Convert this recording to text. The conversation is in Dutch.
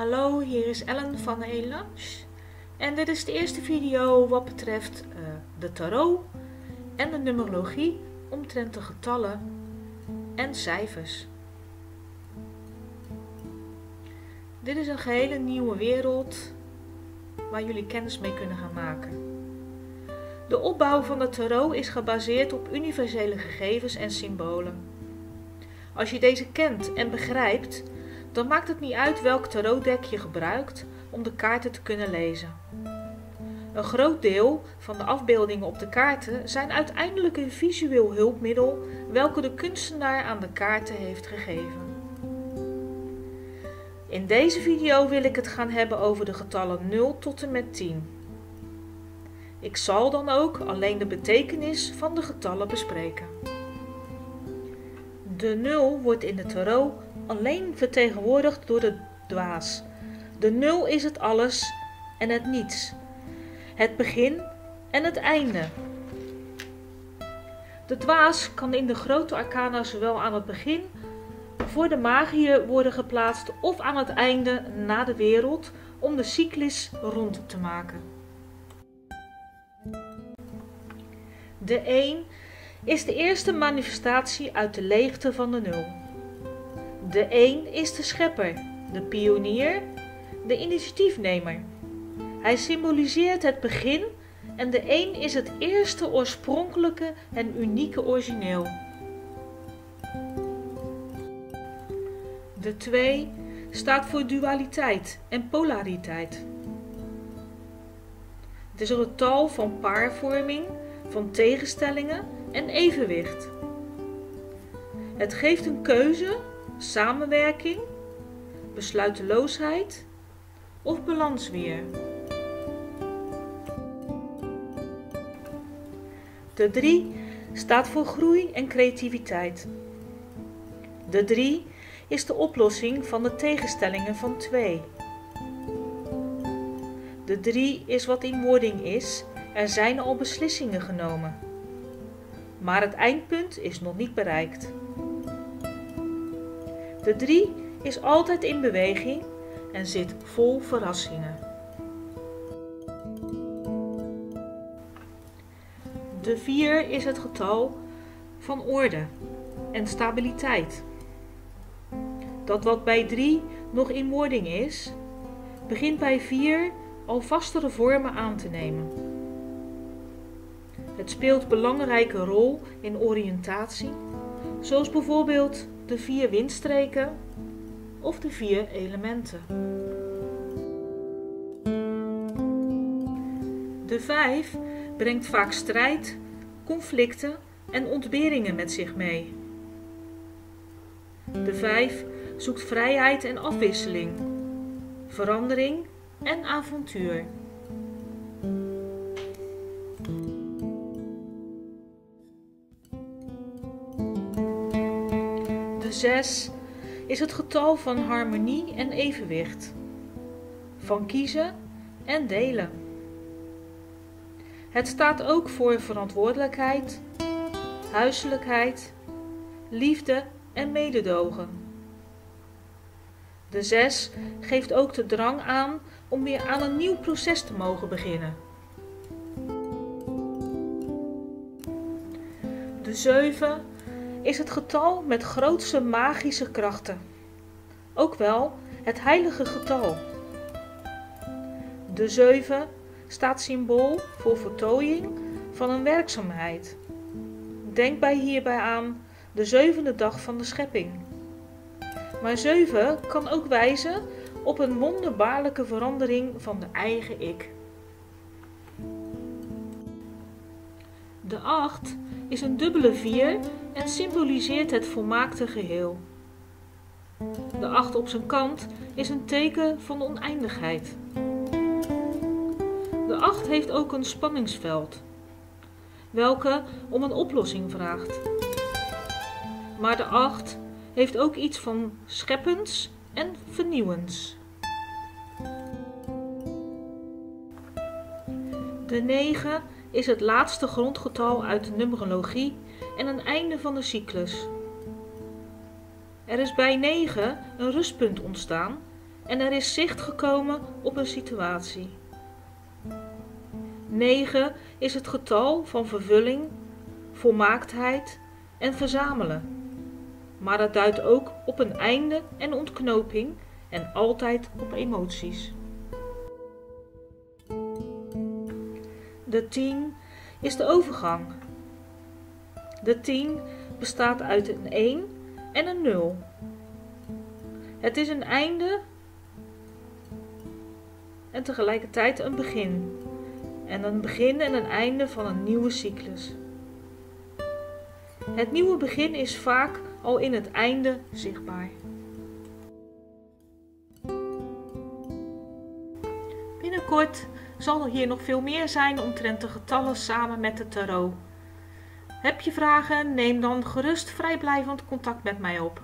Hallo, hier is Ellen van Elance en dit is de eerste video wat betreft de tarot en de numerologie omtrent de getallen en cijfers. Dit is een gehele nieuwe wereld waar jullie kennis mee kunnen gaan maken. De opbouw van de tarot is gebaseerd op universele gegevens en symbolen. Als je deze kent en begrijpt, dan maakt het niet uit welk tarotdek je gebruikt om de kaarten te kunnen lezen. Een groot deel van de afbeeldingen op de kaarten zijn uiteindelijk een visueel hulpmiddel welke de kunstenaar aan de kaarten heeft gegeven. In deze video wil ik het gaan hebben over de getallen 0 tot en met 10. Ik zal dan ook alleen de betekenis van de getallen bespreken. De 0 wordt in de tarot alleen vertegenwoordigd door de dwaas. De 0 is het alles en het niets. Het begin en het einde. De dwaas kan in de Grote Arcana zowel aan het begin voor de magiër worden geplaatst of aan het einde na de wereld om de cyclus rond te maken. De 1 is de eerste manifestatie uit de leegte van de 0. De 1 is de schepper, de pionier, de initiatiefnemer. Hij symboliseert het begin en de 1 is het eerste oorspronkelijke en unieke origineel. De 2 staat voor dualiteit en polariteit. Het is een getal van paarvorming, van tegenstellingen en evenwicht. Het geeft een keuze, samenwerking, besluiteloosheid of balans weer. De 3 staat voor groei en creativiteit. De 3 is de oplossing van de tegenstellingen van 2. De 3 is wat in wording is. Er zijn al beslissingen genomen, maar het eindpunt is nog niet bereikt. De 3 is altijd in beweging en zit vol verrassingen. De 4 is het getal van orde en stabiliteit. Dat wat bij 3 nog in wording is, begint bij 4 al vastere vormen aan te nemen. Het speelt een belangrijke rol in oriëntatie, zoals bijvoorbeeld de 4 windstreken of de 4 elementen. De 5 brengt vaak strijd, conflicten en ontberingen met zich mee. De 5 zoekt vrijheid en afwisseling, verandering en avontuur. De 6 is het getal van harmonie en evenwicht, van kiezen en delen. Het staat ook voor verantwoordelijkheid, huiselijkheid, liefde en mededogen. De 6 geeft ook de drang aan om weer aan een nieuw proces te mogen beginnen. De 7 is het getal met grootste magische krachten, ook wel het heilige getal. De 7 staat symbool voor voltooiing van een werkzaamheid. Denk hierbij aan de 7e dag van de schepping. Maar 7 kan ook wijzen op een wonderbaarlijke verandering van de eigen ik. De 8 is een dubbele 4 en symboliseert het volmaakte geheel. De 8 op zijn kant is een teken van oneindigheid. De 8 heeft ook een spanningsveld, welke om een oplossing vraagt. Maar de 8 heeft ook iets van scheppends en vernieuwends. De 9 is het laatste grondgetal uit de numerologie en een einde van de cyclus. Er is bij 9 een rustpunt ontstaan en er is zicht gekomen op een situatie. 9 is het getal van vervulling, volmaaktheid en verzamelen. Maar dat duidt ook op een einde en ontknoping en altijd op emoties. De 10 is de overgang. De 10 bestaat uit een 1 en een 0. Het is een einde en tegelijkertijd een begin. En een begin en een einde van een nieuwe cyclus. Het nieuwe begin is vaak al in het einde zichtbaar. Binnenkort zal er hier nog veel meer zijn omtrent de getallen samen met de tarot. Heb je vragen? Neem dan gerust vrijblijvend contact met mij op.